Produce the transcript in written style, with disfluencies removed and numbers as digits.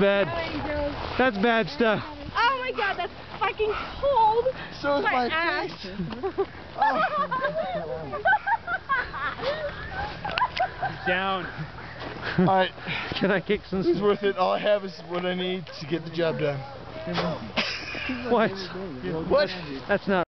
Bad. That's bad stuff. Oh my god, that's fucking cold. So is my ass. Oh. Down. Alright. Can I kick some? It's worth it. All I have is what I need to get the job done. What? What? That's not.